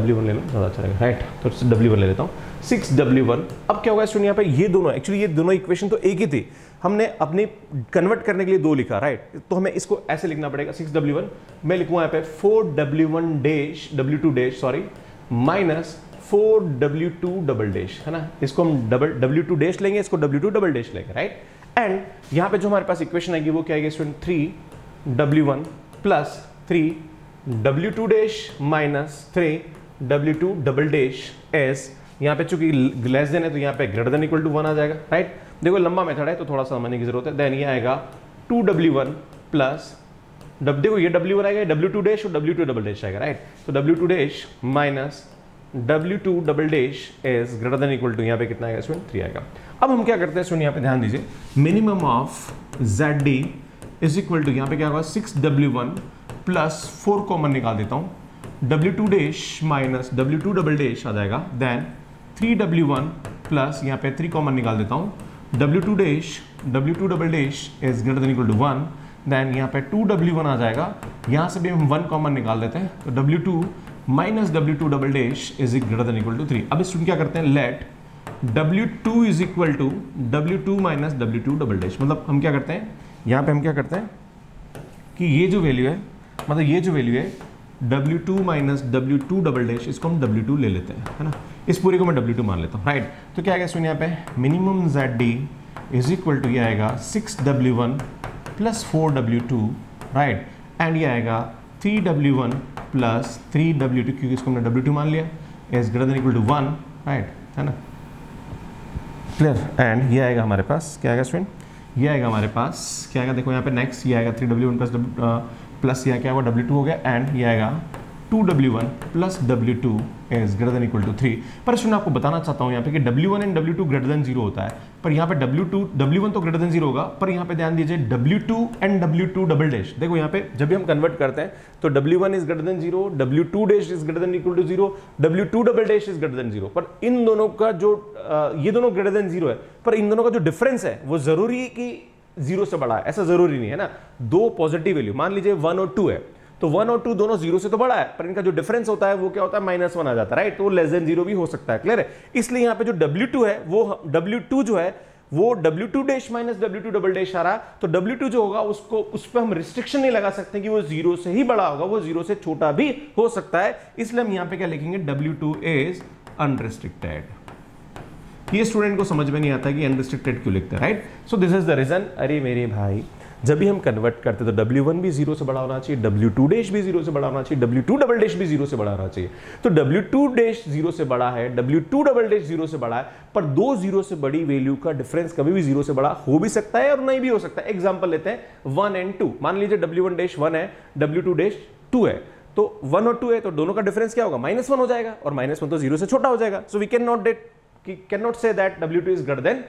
w1 ले लो ज़्यादा अच्छा रहेगा, राइट। तो w1 ले लेता हूँ 6w1। अब क्या होगा सुन, यहाँ पर ये दोनों इक्वेशन तो एक ही थी, हमने अपनी कन्वर्ट करने के लिए दो लिखा, राइट? तो हमें इसको ऐसे लिखना पड़ेगा 6W1, मैं लिखूँगा यहाँ पे 4W2 dash minus 4W2 double dash, है ना? इसको हम W2 डैश लेंगे, इसको W2 डबल डैश लेंगे, राइट? एंड यहाँ पे जो हमारे पास इक्वेशन आएगी वो क्या आएगी student, 3W1 plus 3W2 dash minus 3W2 double dash S, यहाँ पे चूंकि लेस देन है तो यहाँ पे ग्रेटर देन इक्वल टू 1 आ जाएगा, राइट? देखो लंबा मेथड है तो थोड़ा सा समझने की जरूरत है। देन ये आएगा 2W1 प्लस, देखो ये W1 आएगा, W2 डैश और W2 डबल डैश आएगा, राइट? तो W2 dash minus W2 double dash is greater than equal to यहाँ पे कितना आएगा स्टूडेंट, 3 आएगा। अब हम क्या करते हैं स्टूडेंट, यहाँ पे ध्यान दीजिए, minimum of Z D is equal to यहाँ पे क्या होगा 6W1 प्लस 4 कॉमन निकाल देता हूँ, W2 dash minus W2 double dash आ जाएगा। देन 3W1 प्लस यहाँ पे 3 कॉमन निकाल देता हूँ, W2 dash W2 double dash is greater than equal to 1। Then यहाँ पे 2W1 आ जाएगा, यहाँ से भी हम 1 कॉमन निकाल देते हैं तो W2 minus W2 double dash is greater than equal to 3। अब स्टूडेंट क्या करते हैं, let W2 is equal to W2 minus W2 double dash, मतलब हम क्या करते हैं यहाँ पे, हम क्या करते हैं कि ये जो वैल्यू है, मतलब ये जो वैल्यू है W2 minus W2 double dash, इसको हम W2 ले लेते हैं, है ना? इस पूरे को मैं W2 मान लेता हूँ, राइट? तो क्या आएगा सुनिए यहाँ पे, minimum Z D is equal to यह आएगा 6W1 plus 4W2, right? And ये आएगा 3W1 प्लस 3W2, क्योंकि इसको हमने W2 मान लिया, is greater than equal to 1, right? है ना, क्लियर? एंड ये आएगा हमारे पास, क्या आएगा स्टूडेंट, ये आएगा हमारे पास, क्या आएगा देखो यहाँ पे नेक्स्ट, ये आएगा 3W1 प्लस यहाँ क्या होगा W2 हो गया। एंड ये आएगा 2W1 plus W2 is greater than equal to 3। पर स्टूडेंट आपको बताना चाहता हूँ यहाँ पे कि W1 and W2 greater than 0 होता है, पर यहाँ पे W1 तो ग्रेटर देन 0 होगा, पर यहाँ पे ध्यान दीजिए W2 and W2 double dash, देखो यहाँ पे जब भी हम कन्वर्ट करते हैं तो W1 is greater than 0, W2 dash is greater than equal to 0, W2 double dash is greater than 0, पर इन दोनों का जो ये दोनों ग्रेटर देन 0 है, पर इन दोनों का जो डिफरेंस है वो जरूरी कि 0 से बड़ा है, ऐसा जरूरी नहीं है ना। दो पॉजिटिव वैल्यू मान लीजिए 1 और 2 है, तो 1 और 2 दोनों 0 से तो बड़ा है, पर इनका जो डिफरेंस होता है वो क्या होता है, -1 आ जाता है, राइट? तो लेस देन 0 भी हो सकता है, क्लियर है? इसलिए यहाँ पे जो W2 है वो W2 जो है वो W2 dash minus W2 double dash आ रहा है, तो W2 जो होगा उसको, उस पर हम रिस्ट्रिक्शन नहीं लगा सकते कि वो 0 से ही बड़ा होगा, वो 0 से छोटा भी हो सकता है, इसलिए हम यहाँ पे क्या लिखेंगे, W2 इज अनरिस्ट्रिक्टेड। ये स्टूडेंट को समझ में नहीं आता कि अनरिस्ट्रिक्टेड क्यों लिखते हैं, right? So this is the reason. अरे मेरे भाई, जब भी हम कन्वर्ट करते तो W1 भी 0 से बड़ा होना चाहिए, W2 डैश भी 0 से बड़ा होना चाहिए, W2 डबल डैश भी 0 से बड़ा होना चाहिए। तो W2 डैश 0 से बड़ा है, W2 डबल डैश 0 से बड़ा है, पर दो 0 से बड़ी वैल्यू का डिफरेंस कभी भी 0 से बड़ा हो भी सकता है और नहीं भी हो सकता है। एग्जाम्पल लेते हैं 1 एंड 2, मान लीजिए W1 डैश 1 है, W2 डैश 2 है, तो 1 और 2 है तो दोनों का डिफरेंस क्या होगा, -1 हो जाएगा, और -1 तो 0 से छोटा हो जाएगा। So we can not say that W2 is greater than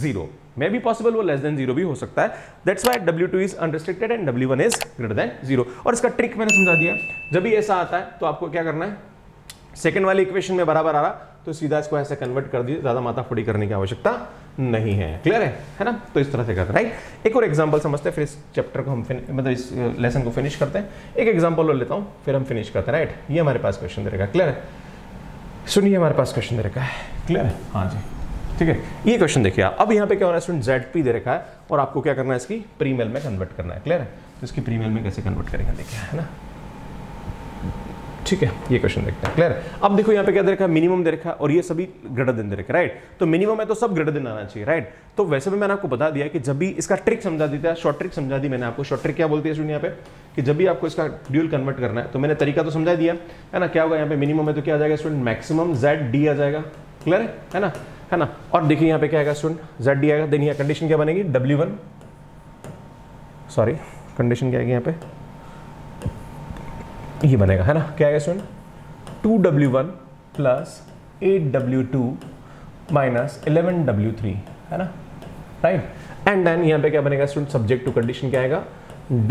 0, may be possible वो लेस देन 0 भी हो सकता है। That's why W2 is unrestricted and W1 is greater than 0। और इसका ट्रिक मैंने समझा दिया, जब भी ऐसा आता है तो आपको क्या करना है, सेकंड वाली इक्वेशन में बराबर आ रहा तो सीधा इसको ऐसे कन्वर्ट कर दीजिए, ज्यादा माथाफोड़ी करने की आवश्यकता नहीं है, क्लियर है ना? तो इस तरह से करते हैं, राइट? एक और एग्जांपल समझते हैं, फिर इस चैप्टर को हम इस लेसन को फिनिश करते हैं। एक एग्जांपल और लेता हूँ फिर हम फिनिश करते हैं, राइट? ये हमारे पास क्वेश्चन रहेगा, क्लियर है? सुनिए, हमारे पास क्वेश्चन दे रखा है, क्लियर है? हाँ जी, ठीक है। ये क्वेश्चन देखिए, अब यहाँ पे क्या हो रहा है स्टूडेंट, ZP दे रखा है और आपको क्या करना है, इसकी प्रीमेल में कन्वर्ट करना है, क्लियर है? तो इसकी प्रीमेल में कैसे कन्वर्ट करेंगे देखिए, है ना? ठीक है, ये क्वेश्चन देखते हैं, क्लियर है? अब देखो यहाँ पे क्या दे रखा है, मिनिमम दे रखा है और ये सभी ग्रेटर देन दे रखा है, राइट? तो मिनिमम है तो सब ग्रेटर देन आना चाहिए, राइट? तो वैसे भी मैंने आपको बता दिया कि जब भी इसका ट्रिक समझा देता है, शॉर्ट ट्रिक समझा दी मैंने आपको। शॉर्ट ट्रिक क्या बोलती है स्टूडेंट यहाँ पे, कि जब भी आपको इसका ड्यूल कन्वर्ट करना है तो मैंने तरीका तो समझा दिया है ना, क्या होगा यहाँ पे, मिनिमम है तो क्या आ जाएगा स्टूडेंट, मैक्सिमम जेड डी आ जाएगा, क्लियर है ना? है ना? और देखिए यहाँ पे क्या आएगा स्टूडेंट, जेड डी आएगा, देन यहाँ कंडीशन क्या बनेगी, कंडीशन क्या आएगी यहाँ पे, ये बनेगा, है ना? क्या आएगा सुन, 2W1 plus 8W2 minus 11W3, है ना? राइट? एंड देन यहाँ पे क्या बनेगा स्टूडेंट, सब्जेक्ट टू कंडीशन क्या आएगा,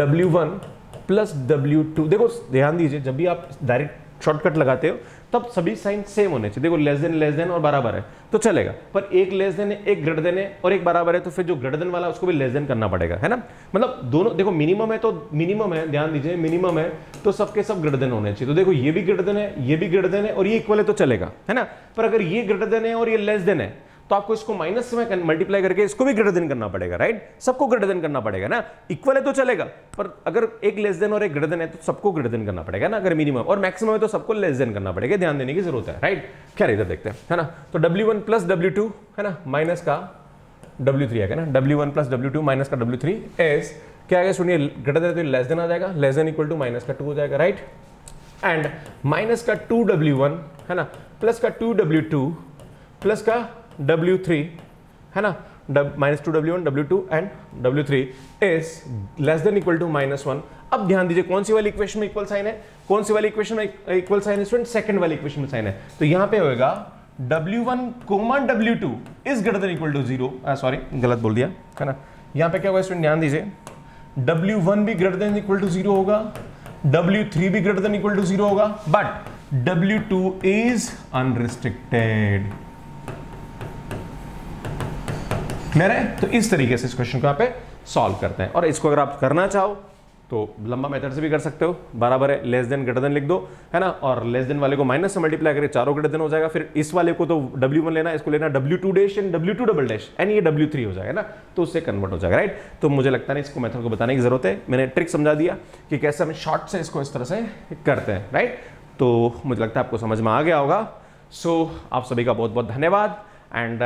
W1 प्लस W2। देखो ध्यान दीजिए, जब भी आप डायरेक्ट शॉर्टकट लगाते हो तब सभी साइन सेम होने चाहिए। देखो लेस देन और बराबर है तो चलेगा, पर एक लेस देन है, एक ग्रेटर देन है और एक बराबर है, तो फिर जो ग्रेटर देन वाला उसको भी लेस देन करना पड़ेगा, है ना? मतलब दोनों, देखो मिनिमम है तो मिनिमम है, ध्यान दीजिए मिनिमम है तो सबके सब ग्रेटर देन होने चाहिए। तो देखो ये भी ग्रेटर देन है, ये भी ग्रेटर देन है और ये इक्वल है तो चलेगा, है ना? पर अगर ये ग्रेटर देन है और ये लेस देन है तो आपको इसको माइनस में मल्टीप्लाई करके इसको भी ग्रेटर देन करना पड़ेगा, राइट? सबको ग्रेटर देन करना पड़ेगा ना, इक्वल है तो चलेगा, पर अगर एक लेस देन और एक ग्रेटर देन है तो सबको ग्रेटर देन करना पड़ेगा ना, अगर मिनिमम और मैक्सिमम है तो सबको लेस देन करना पड़ेगा, ध्यान देने की जरूरत है, राइट? क्या इधर देखते हैं, है ना? तो W1 प्लस W2 है ना माइनस का W3 आएगा ना, W1 प्लस W2 माइनस का W3 एज क्या आएगा, सुनिए ग्रेटर देन तो लेस देन आ जाएगा, less than equal to minus का 2 हो जाएगा, राइट? एंड माइनस का 2W1 है ना प्लस का 2W2 प्लस का W3 है ना minus 2W1 W2 and W3 is less than equal to minus 1। अब ध्यान दीजिए कौन सी वाली इक्वेशन में इक्वल साइन है, कौन सी वाली इक्वेशन में इक्वल साइन है स्टूडेंट? सेकंड वाली इक्वेशन में साइन है। तो यहां पे होगा W1 common W2 is greater than equal to 0, sorry गलत बोल दिया है ना, यहां पे क्या होगा स्टूडेंट ध्यान दीजिए, W1 भी ग्रेटर देन इक्वल टू 0 होगा, W3 भी ग्रेटर देन इक्वल टू 0 होगा, but W2 is unrestricted. Clear है? तो इस तरीके से इस क्वेश्चन को यहां पे सॉल्व करते हैं। और इसको अगर आप करना चाहो तो लंबा मेथड से भी कर सकते हो, बराबर है लेस देन ग्रेटर देन लिख दो है ना, और लेस देन वाले को माइनस से मल्टीप्लाई करके चारों ग्रेटर देन हो जाएगा, फिर इस वाले को तो W1 लेना, इसको लेना W2 dash and W2 double dash and ये W3 हो जाएगा ना, तो उससे कन्वर्ट हो जाएगा, राइट? तो मुझे लगता नहीं इसको मेथड को बताने की जरूरत है, मैंने ट्रिक समझा दिया कि कैसे हम शॉर्ट से इसको इस तरह से करते हैं, राइट? तो मुझे लगता है आपको समझ में आ गया होगा। सो आप सभी का बहुत बहुत धन्यवाद। एंड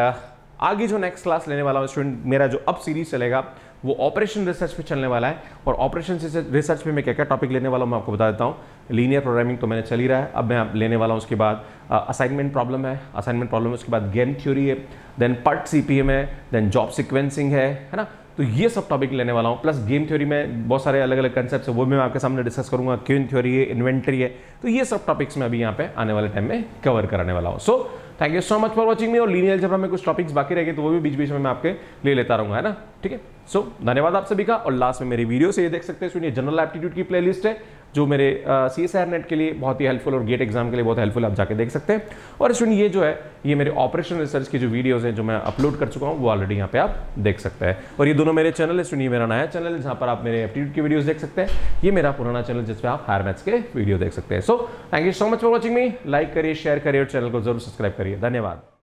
आगे जो नेक्स्ट क्लास लेने वाला हूँ स्टूडेंट, मेरा जो अब सीरीज चलेगा वो ऑपरेशन रिसर्च पे चलने वाला है, और ऑपरेशन रिसर्च पे मैं क्या क्या टॉपिक लेने वाला हूँ मैं आपको बता देता हूँ। लीनियर प्रोग्रामिंग तो मैंने चल ही रहा है, अब मैं लेने वाला हूँ उसके बाद असाइनमेंट प्रॉब्लम है, असाइनमेंट प्रॉब्लम उसके बाद गेम थ्योरी है, देन पार्ट CPM है, देन जॉब सिक्वेंसिंग है ना, तो ये सब टॉपिक लेने वाला हूँ। प्लस गेम थ्योरी में बहुत सारे अलग अलग कॉन्सेप्ट्स है, वो भी मैं आपके सामने डिस्कस करूँगा, क्यूइन थ्योरी है, इन्वेंटरी है, तो ये सब टॉपिक्स मैं अभी यहाँ पे आने वाले टाइम में कवर कराने वाला हूँ। So thank you so much for watching me. और लीनियर अलजेब्रा में कुछ टॉपिक्स बाकी रह गए तो वो भी बीच बीच में मैं आपके ले लेता रहूँगा, है ना, ठीक है? सो धन्यवाद आप सभी का। और लास्ट में मेरी वीडियो से ये देख सकते हैं सुनिए, जनरल एप्टीट्यूड की प्लेलिस्ट है जो मेरे CSIR NET के लिए बहुत ही हेल्पफुल और गेट एग्जाम के लिए बहुत हेल्पफुल, आप जाके देख सकते हैं। और स्टूडेंट ये जो है ये मेरे ऑपरेशन रिसर्च की जो वीडियोस हैं जो मैं अपलोड कर चुका हूँ वो ऑलरेडी यहाँ पे आप देख सकते हैं। और ये दोनों मेरे चैनल है स्टूडेंट, ये मेरा नया चैनल है जहाँ पर आप मेरे एप्टीट्यूड की वीडियोस देख सकते हैं, ये मेरा पुराना चैनल जिस पर आप हायर मैथ्स के वीडियो देख सकते हैं। So thank you so much for watching me. Like करिए, शेयर करिए और चैनल को जरूर सब्सक्राइब करिए। धन्यवाद।